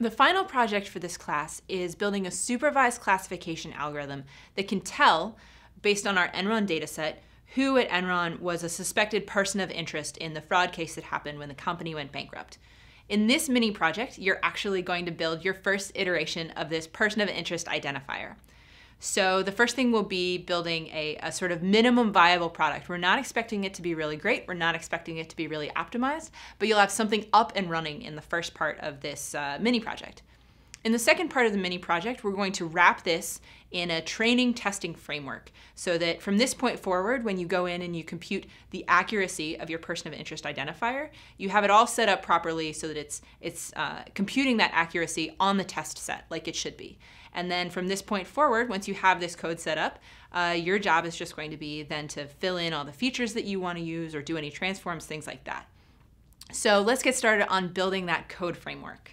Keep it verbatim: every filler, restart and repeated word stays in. The final project for this class is building a supervised classification algorithm that can tell, based on our Enron dataset, who at Enron was a suspected person of interest in the fraud case that happened when the company went bankrupt. In this mini project, you're actually going to build your first iteration of this person of interest identifier. So the first thing will be building a, a sort of minimum viable product. We're not expecting it to be really great. We're not expecting it to be really optimized, but you'll have something up and running in the first part of this uh, mini project. In the second part of the mini project, we're going to wrap this in a training testing framework so that from this point forward, when you go in and you compute the accuracy of your person of interest identifier, you have it all set up properly so that it's, it's uh, computing that accuracy on the test set like it should be. And then from this point forward, once you have this code set up, uh, your job is just going to be then to fill in all the features that you want to use or do any transforms, things like that. So let's get started on building that code framework.